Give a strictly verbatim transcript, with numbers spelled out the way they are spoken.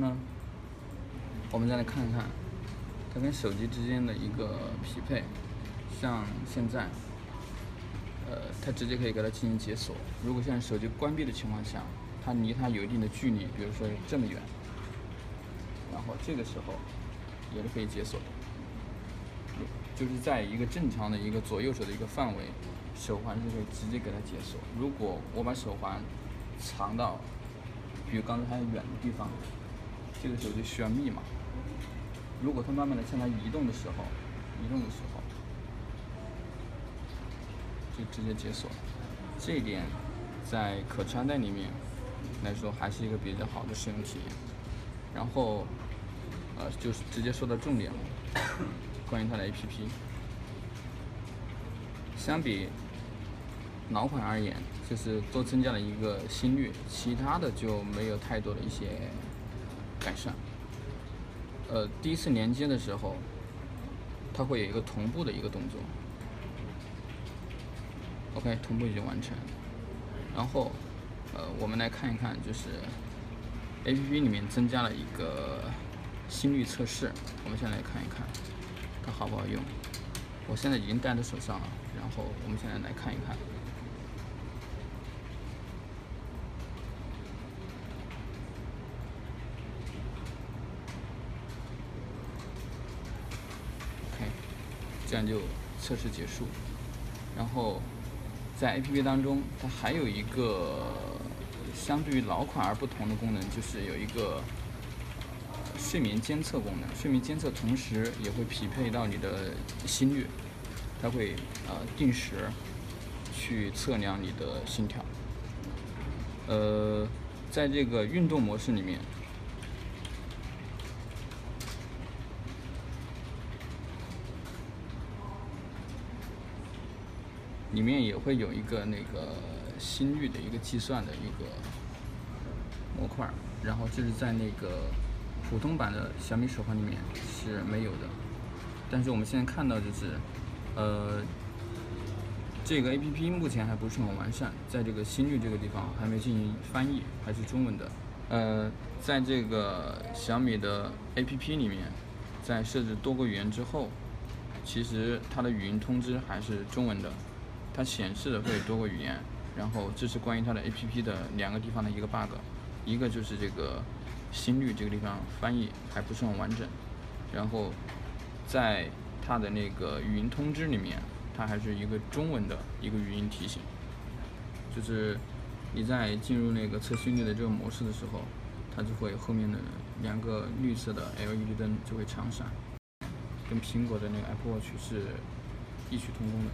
呢，我们再来看看它跟手机之间的一个匹配。像现在，呃，它直接可以给它进行解锁。如果现在手机关闭的情况下，它离它有一定的距离，比如说这么远，然后这个时候也是可以解锁的。就是在一个正常的一个左右手的一个范围，手环就可以直接给它解锁。如果我把手环藏到，比如刚才它远的地方，这个时候就需要密码。如果它慢慢的向它移动的时候，移动的时候，就直接解锁。这一点在可穿戴里面来说还是一个比较好的使用体验。然后，呃，就是直接说到重点了，关于它的 A P P。相比老款而言，就是多增加了一个心率，其他的就没有太多的一些改善。呃，第一次连接的时候，它会有一个同步的一个动作。OK， 同步已经完成。然后，呃，我们来看一看，就是 A P P 里面增加了一个心率测试，我们先来看一看它好不好用。我现在已经戴在手上了，然后我们现在来看一看。这样就测试结束。然后在 A P P 当中，它还有一个相对于老款而不同的功能，就是有一个睡眠监测功能。睡眠监测同时也会匹配到你的心率，它会呃定时去测量你的心跳。呃，在这个运动模式里面。里面也会有一个那个心率的一个计算的一个模块，然后这是在那个普通版的小米手环里面是没有的。但是我们现在看到就是，呃，这个 A P P 目前还不是很完善，在这个心率这个地方还没进行翻译，还是中文的。呃，在这个小米的 A P P 里面，在设置多个语言之后，其实它的语音通知还是中文的。它显示的会多个语言，然后这是关于它的 A P P 的两个地方的一个 bug， 一个就是这个心率这个地方翻译还不是很完整，然后在它的那个语音通知里面，它还是一个中文的一个语音提醒，就是你在进入那个测心率的这个模式的时候，它就会后面的两个绿色的 L E D 灯就会长闪，跟苹果的那个 Apple Watch 是异曲同工的。